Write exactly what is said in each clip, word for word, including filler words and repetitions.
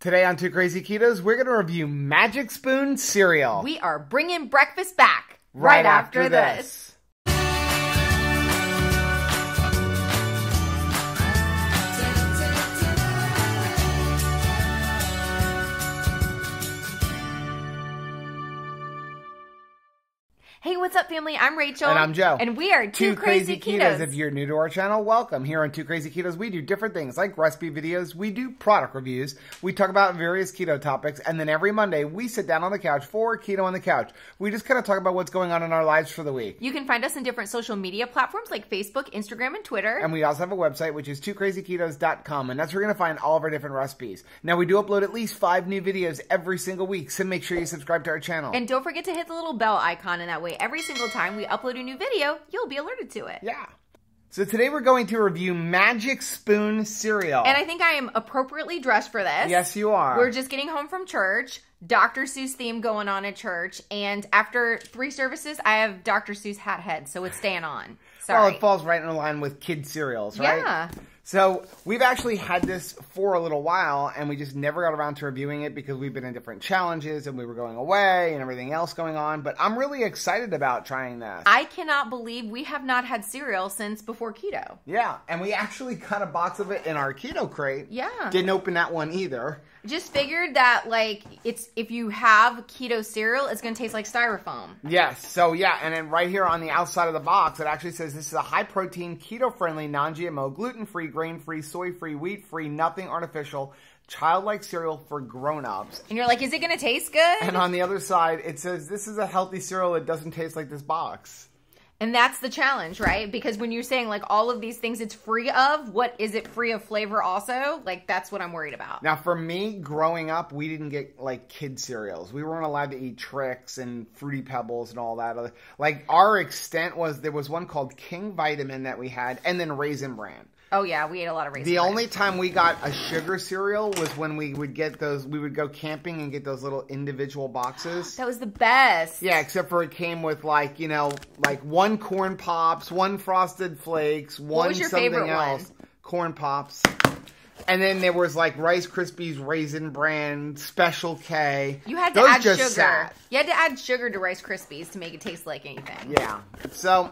Today on two Crazy Ketos, we're going to review Magic Spoon cereal. We are bringing breakfast back right, right after, after this. this. Hey, what's up, family? I'm Rachel. And I'm Joe. And we are two, two Crazy, Crazy Ketos. Ketos. If you're new to our channel, welcome. Here on two Crazy Ketos, we do different things like recipe videos, we do product reviews, we talk about various keto topics, and then every Monday, we sit down on the couch for Keto on the Couch. We just kind of talk about what's going on in our lives for the week. You can find us in different social media platforms like Facebook, Instagram, and Twitter. And we also have a website, which is two crazy ketos dot com, and that's where you're going to find all of our different recipes. Now, we do upload at least five new videos every single week, so make sure you subscribe to our channel. And don't forget to hit the little bell icon, and that way every single time we upload a new video, you'll be alerted to it. Yeah. So today we're going to review Magic Spoon cereal. And I think I am appropriately dressed for this. Yes, you are. We're just getting home from church. Doctor Seuss theme going on at church. And after three services, I have Doctor Seuss hat head, so it's staying on. Sorry. Well, it falls right in line with kids' cereals, right? Yeah. So we've actually had this for a little while, and we just never got around to reviewing it because we've been in different challenges, and we were going away, and everything else going on. But I'm really excited about trying this. I cannot believe we have not had cereal since before keto. Yeah, and we actually got a box of it in our Keto Krate. Yeah. Didn't open that one either. Just figured that, like, it's if you have keto cereal, it's going to taste like styrofoam. Yes. So, yeah, and then right here on the outside of the box, it actually says this is a high-protein, keto-friendly, non-G M O, gluten-free, grain-free, soy-free, wheat-free, nothing artificial, childlike cereal for grown-ups. And you're like, is it going to taste good? And on the other side, it says this is a healthy cereal that doesn't taste like this box. And that's the challenge, right? Because when you're saying, like, all of these things it's free of, what is it free of flavor also? Like, that's what I'm worried about. Now, for me, growing up, we didn't get, like, kid cereals. We weren't allowed to eat Trix and Fruity Pebbles and all that. Like, our extent was there was one called King Vitamin that we had, and then Raisin Bran. Oh, yeah. We ate a lot of Raisin Bran. The only time we got a sugar cereal was when we would get those, we would go camping and get those little individual boxes. That was the best. Yeah, except for it came with, like, you know, like one Corn Pops, one Frosted Flakes, one something else. What was your favorite one? Corn Pops. And then there was, like, Rice Krispies, Raisin Bran, Special K. You had to add sugar. Those just sat. You had to add sugar to Rice Krispies to make it taste like anything. Yeah. So...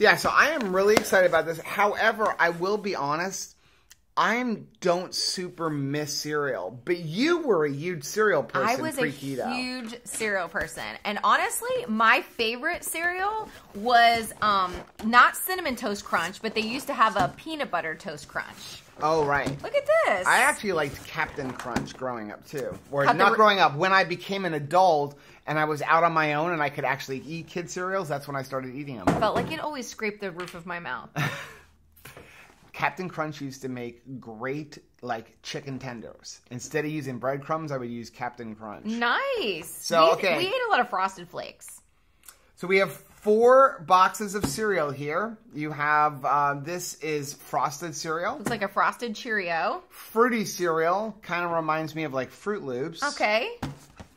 Yeah, so I am really excited about this. However, I will be honest, I don't super miss cereal. But you were a huge cereal person pre-keto. I was a huge cereal person. And honestly, my favorite cereal was um, not Cinnamon Toast Crunch, but they used to have a Peanut Butter Toast Crunch. Oh, right. Look at this. I actually liked Captain Crunch growing up, too. Or Captain not growing up. When I became an adult and I was out on my own and I could actually eat kid cereals, that's when I started eating them. I felt like it always scraped the roof of my mouth. Captain Crunch used to make great, like, chicken tenders. Instead of using breadcrumbs, I would use Captain Crunch. Nice. So, we, okay. We ate a lot of Frosted Flakes. So we have four boxes of cereal here. You have, uh, this is frosted cereal. Looks like a frosted Cheerio. Fruity cereal. Kind of reminds me of, like, Froot Loops. Okay.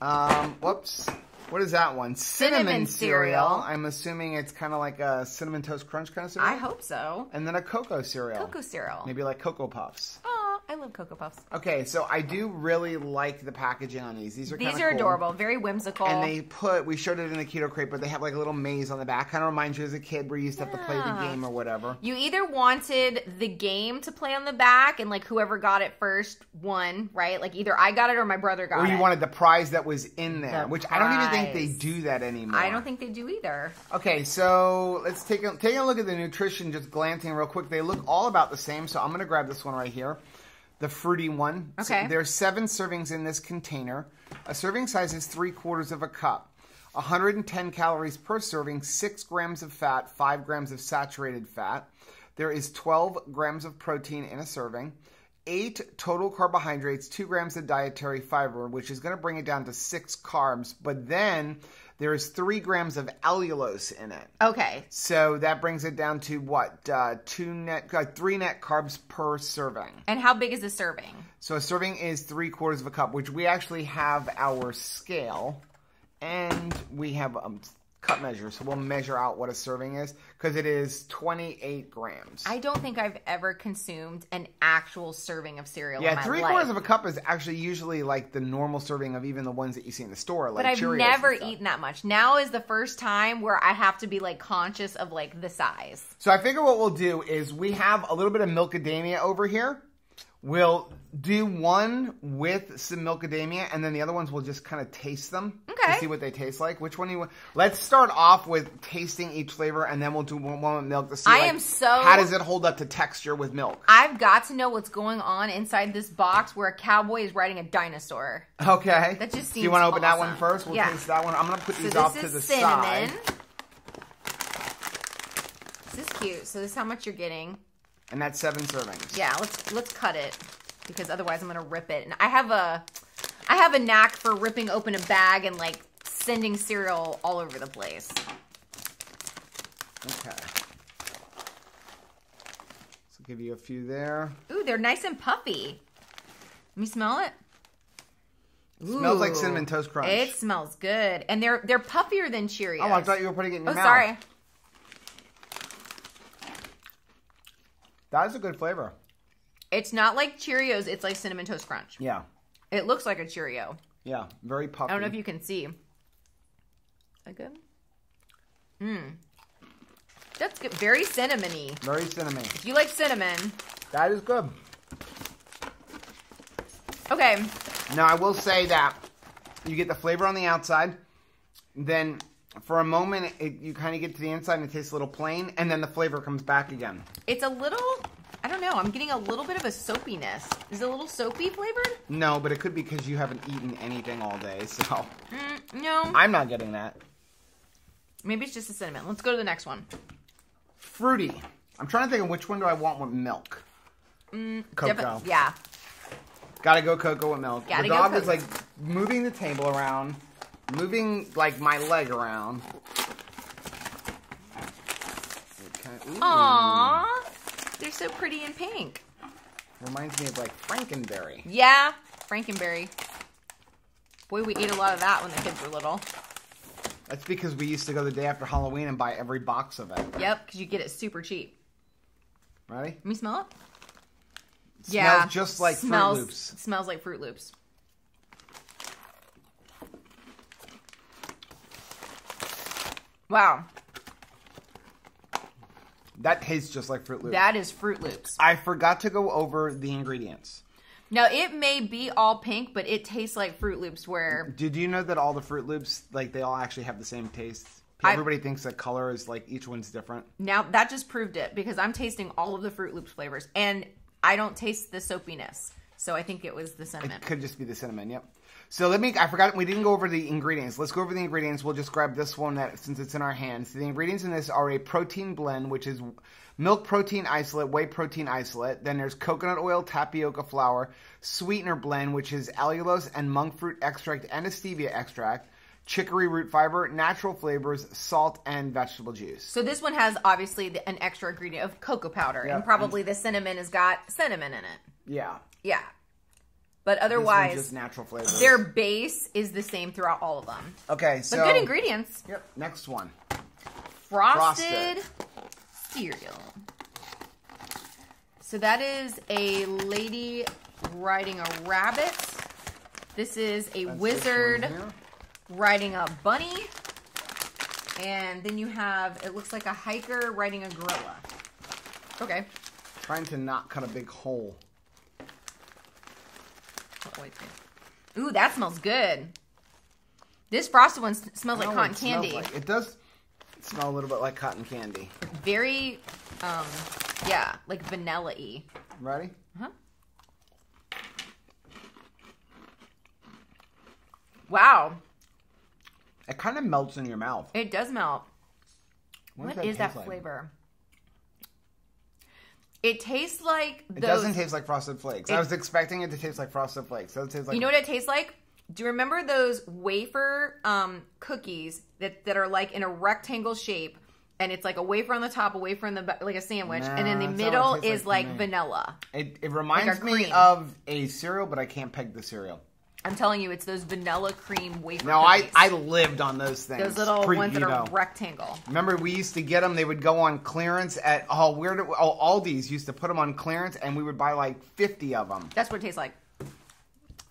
Um, whoops. What is that one? Cinnamon, cinnamon cereal. cereal. I'm assuming it's kind of like a Cinnamon Toast Crunch kind of cereal? I hope so. And then a cocoa cereal. Cocoa cereal. Maybe like Cocoa Puffs. Oh, I love Cocoa Puffs. Okay, so I do really like the packaging on these. These are These are cool. adorable. Very whimsical. And they put, we showed it in the Keto Krate, but they have like a little maze on the back. Kind of reminds you as a kid where you used to yeah. have to play the game or whatever. You either wanted the game to play on the back and like whoever got it first won, right? Like either I got it or my brother got it. Or you it. wanted the prize that was in there, the which prize. I don't even think they do that anymore. I don't think they do either. Okay, so let's take a, take a look at the nutrition, just glancing real quick. They look all about the same, so I'm going to grab this one right here, the fruity one. Okay. So there are seven servings in this container. A serving size is three quarters of a cup. one hundred ten calories per serving, six grams of fat, five grams of saturated fat. There is twelve grams of protein in a serving. Eight total carbohydrates, two grams of dietary fiber, which is going to bring it down to six carbs. But then there is three grams of allulose in it. Okay. So that brings it down to what? Uh, two net, uh, three net carbs per serving. And how big is a serving? So a serving is three quarters of a cup, which we actually have our scale. And we have a cut measure. So we'll measure out what a serving is because it is twenty-eight grams. I don't think I've ever consumed an actual serving of cereal yeah, in my life. Yeah, three quarters of a cup is actually usually like the normal serving of even the ones that you see in the store. Like but I've Cheerios never eaten that much. Now is the first time where I have to be like conscious of like the size. So I figure what we'll do is we have a little bit of Milkadamia over here. We'll do one with some Milkadamia, and then the other ones we'll just kind of taste them okay. to see what they taste like. Which one do you want? Let's start off with tasting each flavor, and then we'll do one with milk to see I like, am so, how does it hold up to texture with milk. I've got to know what's going on inside this box where a cowboy is riding a dinosaur. Okay. That just seems Do you want to open awesome. that one first? We'll yeah. taste that one. I'm going to put so these off to the cinnamon. side. This is cute. So this is how much you're getting. And that's seven servings. Yeah, let's let's cut it because otherwise I'm gonna rip it. And I have a I have a knack for ripping open a bag and like sending cereal all over the place. Okay. So give you a few there. Ooh, they're nice and puffy. Let me smell it. It smells Ooh, like Cinnamon Toast Crunch. It smells good, and they're they're puffier than Cheerios. Oh, I thought you were putting it in your oh, mouth. Oh, sorry. That is a good flavor. It's not like Cheerios. It's like Cinnamon Toast Crunch. Yeah. It looks like a Cheerio. Yeah. Very puffy. I don't know if you can see. Is that good? Mmm. That's good. Very cinnamony. Very cinnamon. If you like cinnamon. That is good. Okay. Now, I will say that you get the flavor on the outside. Then, for a moment, it, you kind of get to the inside and it tastes a little plain, and then the flavor comes back again. It's a little, I don't know, I'm getting a little bit of a soapiness. Is it a little soapy flavored? No, but it could be because you haven't eaten anything all day, so. Mm, no. I'm not getting that. Maybe it's just the cinnamon. Let's go to the next one. Fruity. I'm trying to think of which one do I want with milk. Mm, cocoa. Yeah. Gotta go cocoa with milk. Gotta the dog go is like moving the table around. Moving, like, my leg around. Okay. Aww. They're so pretty and pink. Reminds me of, like, Frankenberry. Yeah, Frankenberry. Boy, we ate a lot of that when the kids were little. That's because we used to go the day after Halloween and buy every box of it. Yep, because you get it super cheap. Ready? Let me smell it. it yeah. Smells just like smells, Froot Loops. It smells like Froot Loops. Wow. That tastes just like Froot Loops. That is Froot Loops. I forgot to go over the ingredients. Now, it may be all pink, but it tastes like Froot Loops where... Did you know that all the Froot Loops, like, they all actually have the same taste? Everybody I... thinks that color is, like, each one's different. Now, that just proved it because I'm tasting all of the Froot Loops flavors, and I don't taste the soapiness. So I think it was the cinnamon. It could just be the cinnamon, yep. So let me, I forgot, we didn't go over the ingredients. Let's go over the ingredients. We'll just grab this one that, since it's in our hands. The ingredients in this are a protein blend, which is milk protein isolate, whey protein isolate. Then there's coconut oil, tapioca flour, sweetener blend, which is allulose and monk fruit extract and a stevia extract, chicory root fiber, natural flavors, salt, and vegetable juice. So this one has obviously the, an extra ingredient of cocoa powder, yep. and probably and the cinnamon has got cinnamon in it. Yeah. Yeah. But otherwise, just natural flavors. Their base is the same throughout all of them. Okay, so. But good ingredients. Yep, next one. Frosted, Frosted cereal. So that is a lady riding a rabbit. This is a That's wizard riding a bunny. And then you have, it looks like a hiker riding a gorilla. Okay. Trying to not cut a big hole. Ooh, that smells good. This frosted one smells no, like cotton it candy. Smells like, it does smell a little bit like cotton candy. Very, um, yeah, like vanilla-y. Ready? Uh-huh. Wow. It kind of melts in your mouth. It does melt. What, what that is that flavor? Like? It tastes like those... It doesn't taste like Frosted Flakes. It, I was expecting it to taste like Frosted Flakes. It tastes like... You know what it tastes like? Do you remember those wafer um, cookies that, that are like in a rectangle shape, and it's like a wafer on the top, a wafer in the... like a sandwich, nah, and in the middle is like, like vanilla. It, it reminds like me of a cereal, but I can't peg the cereal. I'm telling you, it's those vanilla cream wafer No, I, I lived on those things. Those little Pre ones that are rectangle. Remember, we used to get them. They would go on clearance at, oh, where did, oh, Aldi's used to put them on clearance, and we would buy like fifty of them. That's what it tastes like.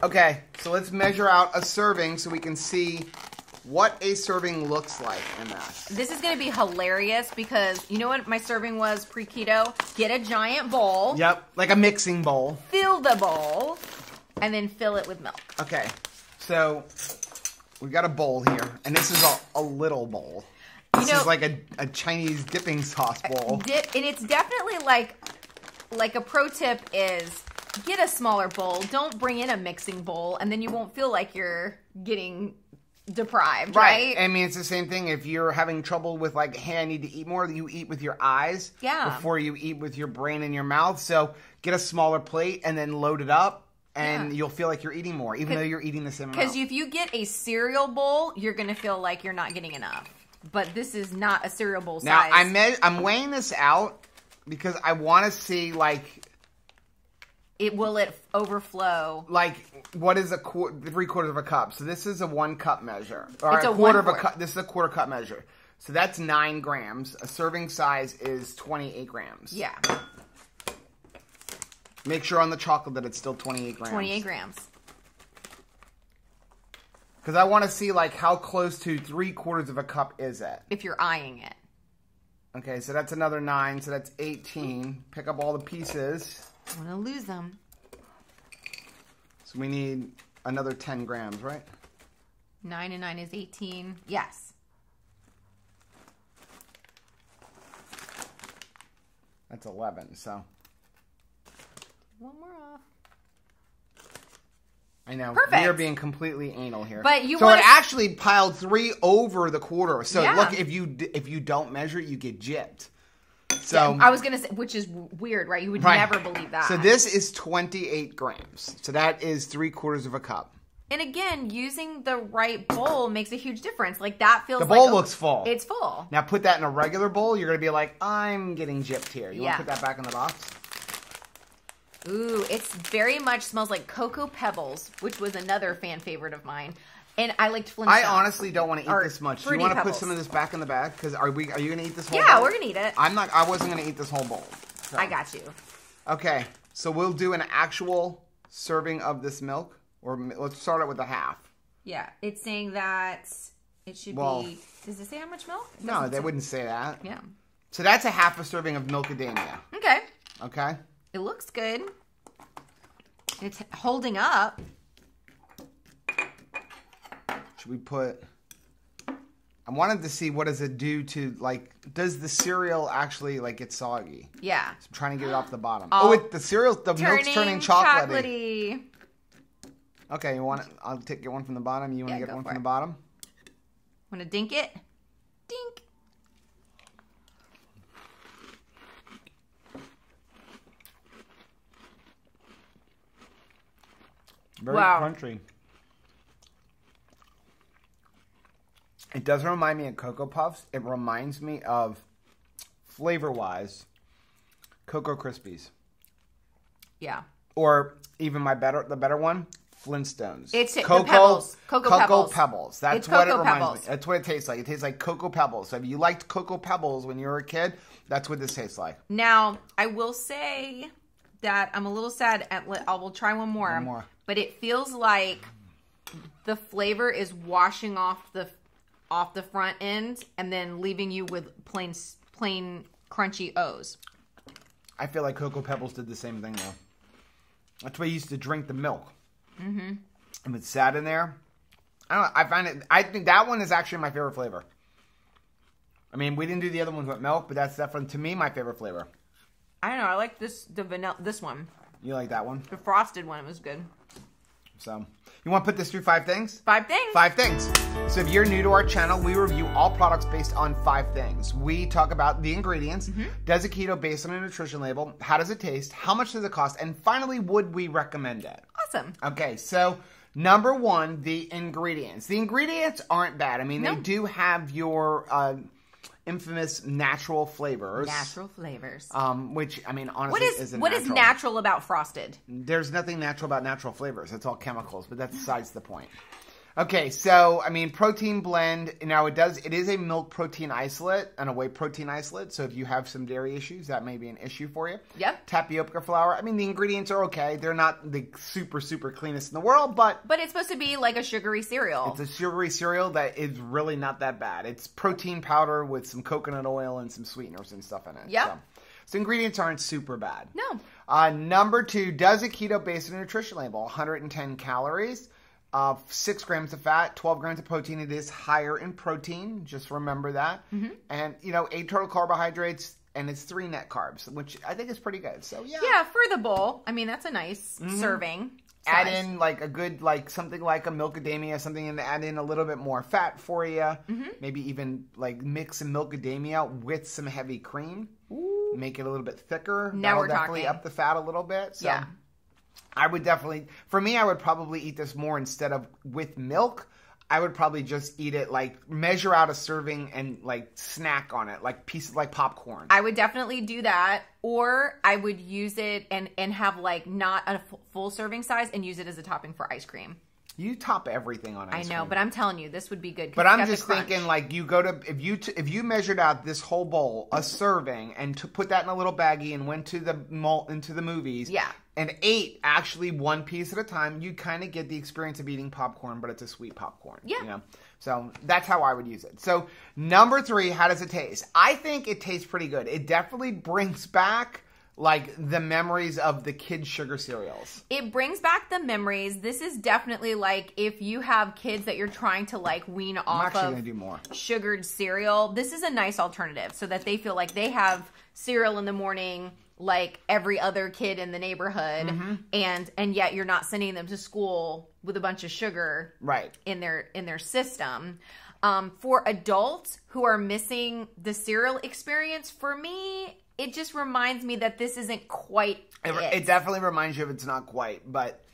Okay, so let's measure out a serving so we can see what a serving looks like in that. This is going to be hilarious because you know what my serving was pre-keto? Get a giant bowl. Yep, like a mixing bowl. Fill the bowl. And then fill it with milk. Okay, so we've got a bowl here, and this is a, a little bowl. This you know, is like a, a Chinese dipping sauce bowl. Dip, and it's definitely like, like a pro tip is get a smaller bowl. Don't bring in a mixing bowl, and then you won't feel like you're getting deprived, right? right? I mean, it's the same thing. If you're having trouble with like, hey, I need to eat more, you eat with your eyes yeah. before you eat with your brain and your mouth. So get a smaller plate and then load it up. And yeah. you'll feel like you're eating more, even though you're eating the same amount. Because if you get a cereal bowl, you're going to feel like you're not getting enough. But this is not a cereal bowl now, size. Now, I'm, I'm weighing this out because I want to see, like... It will it overflow? Like, what is a qu three quarters of a cup? So this is a one cup measure. Or it's a, a quarter of a cup. This is a quarter cup measure. So that's nine grams. A serving size is twenty-eight grams. Yeah. Make sure on the chocolate that it's still twenty-eight grams. twenty-eight grams. Because I want to see, like, how close to three quarters of a cup is it? If you're eyeing it. Okay, so that's another nine. So that's eighteen. Pick up all the pieces. I want to lose them. So we need another ten grams, right? nine and nine is eighteen. Yes. That's eleven, so... One more off. I know. Perfect. We are being completely anal here. But you so wanna... it actually piled three over the quarter. So yeah. look, if you if you don't measure it, you get gypped. So yeah, I was gonna say, which is weird, right? You would right. never believe that. So this is twenty-eight grams. So that is three quarters of a cup. And again, using the right bowl makes a huge difference. Like that feels. The bowl like looks a, full. It's full. Now put that in a regular bowl. You're gonna be like, I'm getting gypped here. You yeah. want to put that back in the box? Ooh, it's very much smells like Cocoa Pebbles, which was another fan favorite of mine. And I liked Flintstones. I honestly don't want to eat or this much. Do you want to put some of this back in the bag? Because are we? Are you going to eat this whole yeah, bowl? Yeah, we're going to eat it. I'm not. I wasn't going to eat this whole bowl. So. I got you. Okay, so we'll do an actual serving of this milk. Or let's start it with a half. Yeah, it's saying that it should well, be... Does it say how much milk? No, they say. Wouldn't say that. Yeah. So that's a half a serving of Milkadamia. Okay. Okay. It looks good. It's holding up. Should we put... I wanted to see what does it do to, like, does the cereal actually, like, get soggy? Yeah. So I'm trying to get it off the bottom. Oh, oh it, the cereal, the turning milk's turning chocolatey. chocolatey. Okay, you want it? I'll take get one from the bottom. You want to yeah, get one from it. the bottom? Want to dink it? Dink. Very wow. crunchy. It doesn't remind me of Cocoa Puffs. It reminds me of, flavor-wise, Cocoa Krispies. Yeah. Or even my better, the better one, Flintstones. It's Cocoa Pebbles. Cocoa, Cocoa Pebbles. Pebbles. That's it's what Cocoa it reminds Pebbles. me. That's what it tastes like. It tastes like Cocoa Pebbles. So if you liked Cocoa Pebbles when you were a kid, that's what this tastes like. Now, I will say that I'm a little sad. At, I will try one more. One more. But it feels like the flavor is washing off the off the front end and then leaving you with plain plain crunchy O's. I feel like Cocoa Pebbles did the same thing though. That's why you used to drink the milk. Mm-hmm. And it sat in there. I don't know. I find it. I think that one is actually my favorite flavor. I mean, we didn't do the other ones with milk, but that's definitely to me my favorite flavor. I don't know. I like this the vanilla this one. You like that one? The frosted one was good. So, you want to put this through five things? Five things. Five things. So, if you're new to our channel, we review all products based on five things. We talk about the ingredients. Mm-hmm. Does it keto based on a nutrition label? How does it taste? How much does it cost? And finally, would we recommend it? Awesome. Okay. So, number one, the ingredients. The ingredients aren't bad. I mean, no. they do have your... Uh, infamous natural flavors. Natural flavors. Um, which, I mean, honestly, what is, isn't what natural. What is natural about Frosted? There's nothing natural about natural flavors. It's all chemicals, but that's besides the point. Okay, so, I mean, protein blend. Now, it does, it is a milk protein isolate and a whey protein isolate. So, if you have some dairy issues, that may be an issue for you. Yep. Tapioca flour. I mean, the ingredients are okay. They're not the super, super cleanest in the world, but... But it's supposed to be like a sugary cereal. It's a sugary cereal that is really not that bad. It's protein powder with some coconut oil and some sweeteners and stuff in it. Yep. So. So ingredients aren't super bad. No. Uh, number two, does a keto base and nutrition label. one hundred ten calories. Uh, six grams of fat, twelve grams of protein. It is higher in protein. Just remember that. Mm-hmm. And, you know, eight total carbohydrates and it's three net carbs, which I think is pretty good. So, yeah. Yeah, for the bowl. I mean, that's a nice mm-hmm. serving. Add size. In like a good, like something like a Milkadamia, something and add in a little bit more fat for you. Mm-hmm. Maybe even like mix some Milkadamia with some heavy cream. Ooh. Make it a little bit thicker. Now That'll we're definitely talking. Up the fat a little bit. So. Yeah. I would definitely, for me, I would probably eat this more instead of with milk. I would probably just eat it, like, measure out a serving and, like, snack on it, like pieces, like popcorn. I would definitely do that. Or I would use it and, and have, like, not a full serving size and use it as a topping for ice cream. You top everything on ice cream. I know, cream. But I'm telling you, this would be good. But I'm just thinking, like, you go to, if you t if you measured out this whole bowl, a serving, and to put that in a little baggie and went to the mall, into the movies, yeah, and ate actually one piece at a time, you kind of get the experience of eating popcorn, but it's a sweet popcorn. Yeah. You know? So that's how I would use it. So number three, how does it taste? I think it tastes pretty good. It definitely brings back, like, the memories of the kids' sugar cereals. It brings back the memories. This is definitely like if you have kids that you're trying to, like, wean off of gonna do more. Sugared cereal. This is a nice alternative so that they feel like they have cereal in the morning like every other kid in the neighborhood. Mm-hmm. And and yet you're not sending them to school with a bunch of sugar right. in their in their system. Um, for adults who are missing the cereal experience, for me, it just reminds me that this isn't quite it. It, it definitely reminds you of it's not quite, but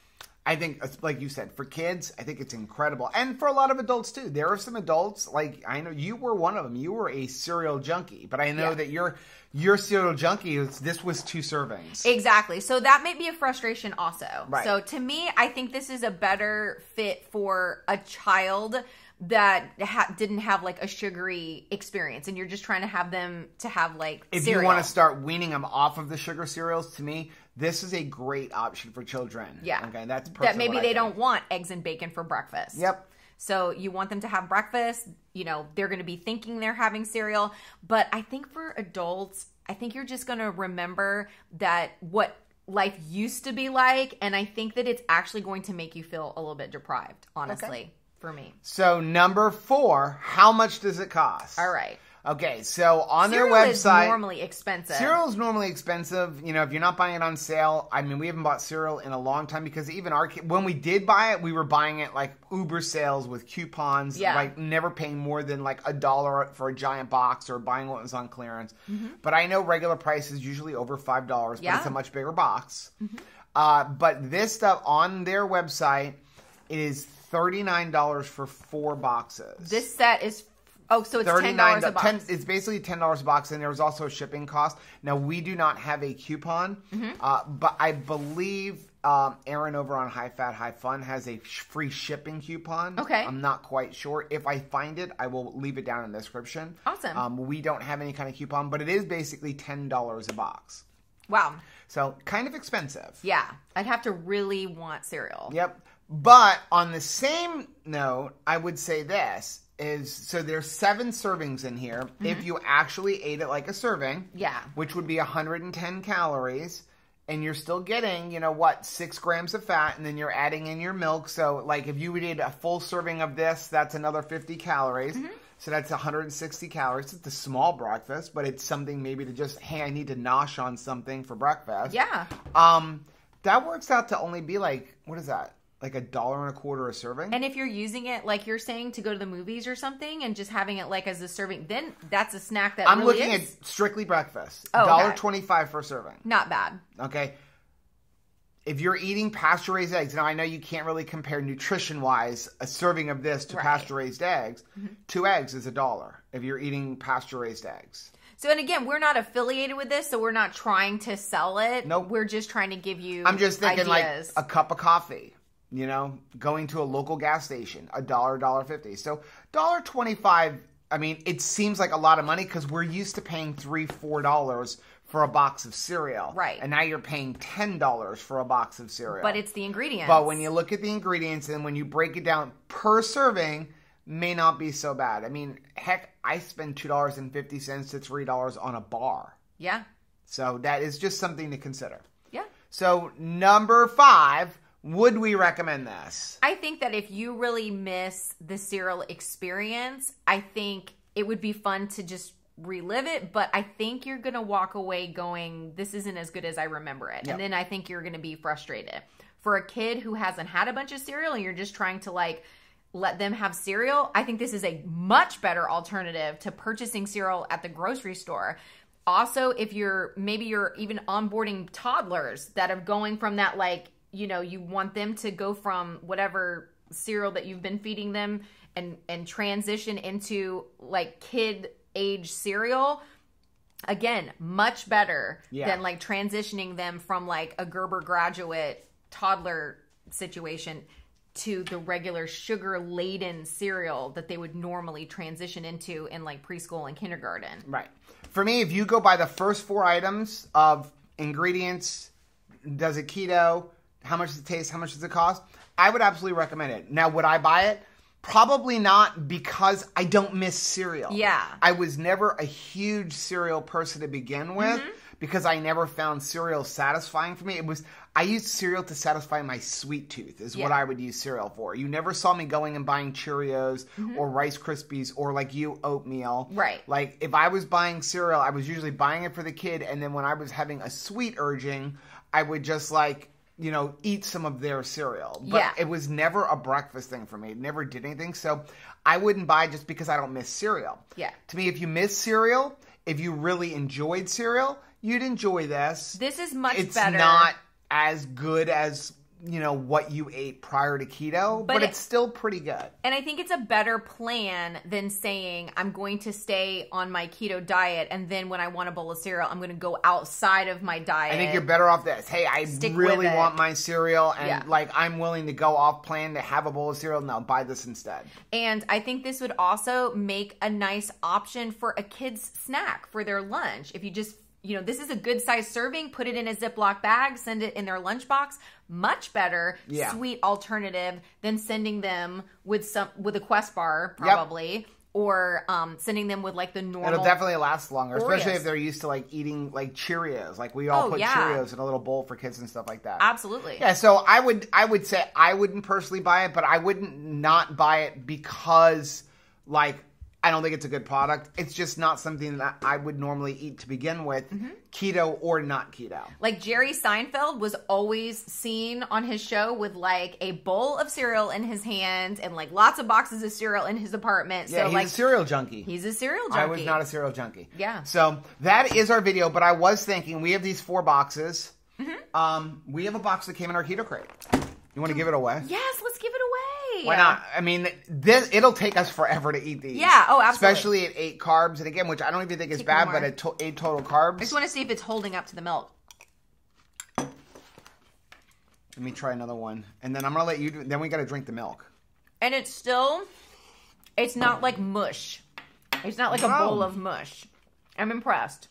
I think, like you said, for kids, I think it's incredible. And for a lot of adults, too. There are some adults, like, I know you were one of them. You were a cereal junkie, but I know yeah. that your, your cereal junkie, is, this was two servings. Exactly. So that may be a frustration also. Right. So to me, I think this is a better fit for a child that ha didn't have, like, a sugary experience, and you're just trying to have them to have, like, if cereal. You want to start weaning them off of the sugar cereals, to me, this is a great option for children. Yeah. Okay, that's That maybe they don't want eggs and bacon for breakfast. Yep. So you want them to have breakfast. You know, they're going to be thinking they're having cereal. But I think for adults, I think you're just going to remember that what life used to be like, and I think that it's actually going to make you feel a little bit deprived, honestly. Okay. For me. So number four, how much does it cost? All right. Okay, so on cereal their website, cereal is normally expensive. Cereal is normally expensive. You know, if you're not buying it on sale, I mean, we haven't bought cereal in a long time because even our when we did buy it, we were buying it like Uber sales with coupons, yeah. like never paying more than like a dollar for a giant box or buying what was on clearance. Mm-hmm. But I know regular price is usually over five dollars, yeah. but it's a much bigger box. Mm-hmm. uh, but this stuff on their website is thirty-nine dollars for four boxes. This set is, oh, so it's ten dollars a box. ten, it's basically ten dollars a box, and there was also a shipping cost. Now, we do not have a coupon, mm-hmm. uh, but I believe um, Aaron over on High Fat High Fun has a sh free shipping coupon. Okay. I'm not quite sure. If I find it, I will leave it down in the description. Awesome. Um, we don't have any kind of coupon, but it is basically ten dollars a box. Wow. So, kind of expensive. Yeah. I'd have to really want cereal. Yep. But on the same note, I would say this is, so there's seven servings in here. Mm-hmm. If you actually ate it like a serving, yeah, which would be one hundred ten calories, and you're still getting, you know what, six grams of fat, and then you're adding in your milk. So like if you would eat a full serving of this, that's another fifty calories. Mm-hmm. So that's one hundred sixty calories. It's a small breakfast, but it's something maybe to just, hey, I need to nosh on something for breakfast. Yeah. Um, that works out to only be like, what is that? Like a dollar and a quarter a serving. And if you're using it, like you're saying, to go to the movies or something and just having it like as a serving, then that's a snack that I'm really looking is. At strictly breakfast. Oh, okay. one dollar twenty-five for a serving. Not bad. Okay. if you're eating pasture-raised eggs, now I know you can't really compare nutrition-wise a serving of this to right. pasture-raised eggs. Mm-hmm. Two eggs is a dollar if you're eating pasture-raised eggs. So, and again, we're not affiliated with this, so we're not trying to sell it. No, nope. We're just trying to give you I'm just thinking ideas. Like a cup of coffee, you know, going to a local gas station, a dollar, dollar fifty. So, dollar twenty-five. I mean, it seems like a lot of money because we're used to paying three, four dollars for a box of cereal. Right. And now you're paying ten dollars for a box of cereal. But it's the ingredients. But when you look at the ingredients and when you break it down per serving, may not be so bad. I mean, heck, I spend two dollars and fifty cents to three dollars on a bar. Yeah. So that is just something to consider. Yeah. So number five, would we recommend this? I think that if you really miss the cereal experience, I think it would be fun to just relive it, but I think you're gonna walk away going, this isn't as good as I remember it. Yep. And then I think you're gonna be frustrated. For a kid who hasn't had a bunch of cereal and you're just trying to like let them have cereal, I think this is a much better alternative to purchasing cereal at the grocery store. Also, if you're maybe you're even onboarding toddlers that are going from that, like, you know, you want them to go from whatever cereal that you've been feeding them and and transition into like kid age cereal, again, much better yeah. than like transitioning them from like a Gerber Graduate toddler situation to the regular sugar laden cereal that they would normally transition into in like preschool and kindergarten. Right. For me, if you go by the first four items of ingredients, does it keto, how much does it taste, how much does it cost, I would absolutely recommend it. Now, would I buy it? Probably not, because I don't miss cereal. Yeah. I was never a huge cereal person to begin with mm-hmm. because I never found cereal satisfying for me. It was I used cereal to satisfy my sweet tooth is yeah. what I would use cereal for. You never saw me going and buying Cheerios mm-hmm. or Rice Krispies or like you oatmeal. Right. Like if I was buying cereal, I was usually buying it for the kid, and then when I was having a sweet urging, I would just like, you know, eat some of their cereal. But yeah. it was never a breakfast thing for me. It never did anything. So I wouldn't buy just because I don't miss cereal. Yeah. To me, if you miss cereal, if you really enjoyed cereal, you'd enjoy this. This is much it's better. It's not as good as, you know, what you ate prior to keto, but, but it's it, still pretty good. And I think it's a better plan than saying, I'm going to stay on my keto diet, and then when I want a bowl of cereal, I'm going to go outside of my diet. I think you're better off this. Hey, I really want my cereal, and yeah. like I'm willing to go off plan to have a bowl of cereal. No, buy this instead. And I think this would also make a nice option for a kid's snack for their lunch. If you just, you know, this is a good size serving. Put it in a Ziploc bag, send it in their lunchbox. Much better, yeah. sweet alternative than sending them with some with a Quest bar, probably, yep. or um, sending them with like the normal. It'll definitely last longer, Oreos. Especially if they're used to like eating like Cheerios. Like we all oh, put yeah. Cheerios in a little bowl for kids and stuff like that. Absolutely. Yeah. So I would I would say I wouldn't personally buy it, but I wouldn't not buy it because like. I don't think it's a good product. It's just not something that I would normally eat to begin with, mm-hmm. keto or not keto. Like Jerry Seinfeld was always seen on his show with like a bowl of cereal in his hand and like lots of boxes of cereal in his apartment. So yeah, he's like, a cereal junkie. He's a cereal junkie. I was not a cereal junkie. Yeah. So that is our video, but I was thinking we have these four boxes. Mm-hmm. Um, we have a box that came in our Keto Krate. You want to give it away? Yes, let's give it away. Why not? I mean, this, it'll take us forever to eat these. Yeah, oh, absolutely. Especially at eight carbs. And again, which I don't even think is take bad, but at to eight total carbs. I just want to see if it's holding up to the milk. Let me try another one. And then I'm going to let you do it. Then we got to drink the milk. And it's still, it's not like mush. It's not like no. a bowl of mush. I'm impressed.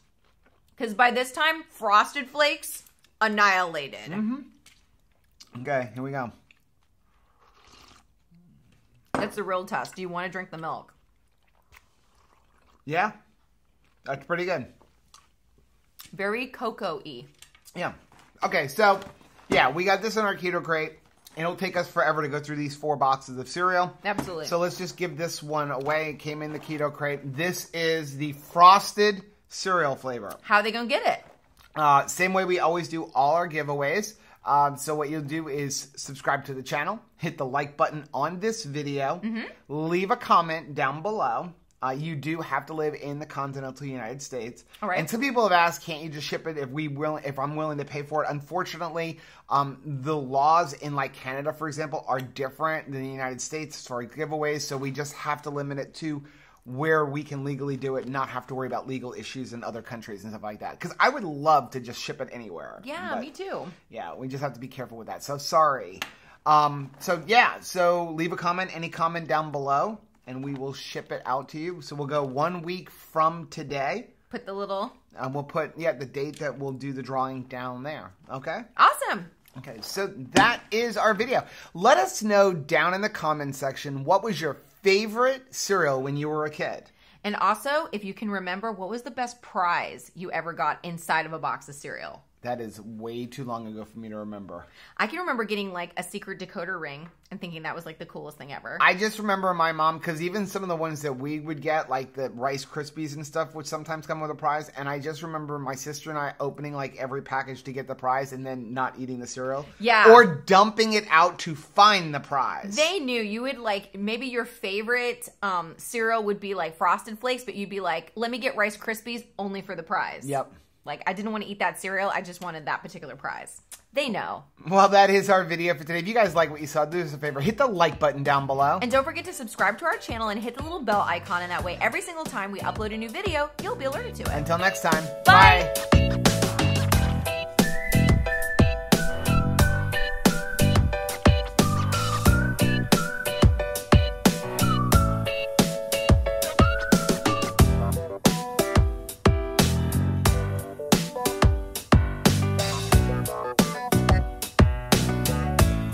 Because by this time, Frosted Flakes annihilated. Mm-hmm. Okay, here we go. That's the real test. Do you want to drink the milk? Yeah. That's pretty good. Very cocoa-y. Yeah. Okay, so, yeah, we got this in our Keto Krate. It'll take us forever to go through these four boxes of cereal. Absolutely. So let's just give this one away. It came in the Keto Krate. This is the frosted cereal flavor. How are they going to get it? Uh, same way we always do all our giveaways. Um, so what you'll do is subscribe to the channel, hit the like button on this video, mm-hmm. leave a comment down below. Uh, you do have to live in the continental United States. All right. And some people have asked, can't you just ship it if we will, if I'm willing to pay for it? Unfortunately, um, the laws in like Canada, for example, are different than the United States as far as giveaways. So we just have to limit it to where we can legally do it, not have to worry about legal issues in other countries and stuff like that. Because I would love to just ship it anywhere. Yeah, but, me too. Yeah, we just have to be careful with that. So sorry. Um, so yeah, so leave a comment, any comment down below, and we will ship it out to you. So we'll go one week from today. Put the little... And um, we'll put, yeah, the date that we'll do the drawing down there. Okay? Awesome. Okay, so that is our video. Let us know down in the comment section, what was your favorite cereal when you were a kid? And also, if you can remember, what was the best prize you ever got inside of a box of cereal? That is way too long ago for me to remember. I can remember getting like a secret decoder ring and thinking that was like the coolest thing ever. I just remember my mom, because even some of the ones that we would get, like the Rice Krispies and stuff, would sometimes come with a prize. And I just remember my sister and I opening like every package to get the prize and then not eating the cereal. Yeah. Or dumping it out to find the prize. They knew you would like, maybe your favorite um, cereal would be like Frosted Flakes, but you'd be like, let me get Rice Krispies only for the prize. Yep. Like, I didn't want to eat that cereal. I just wanted that particular prize. They know. Well, that is our video for today. If you guys like what you saw, do us a favor. Hit the like button down below. And don't forget to subscribe to our channel and hit the little bell icon. And that way, every single time we upload a new video, you'll be alerted to it. Until next time. Bye. Bye.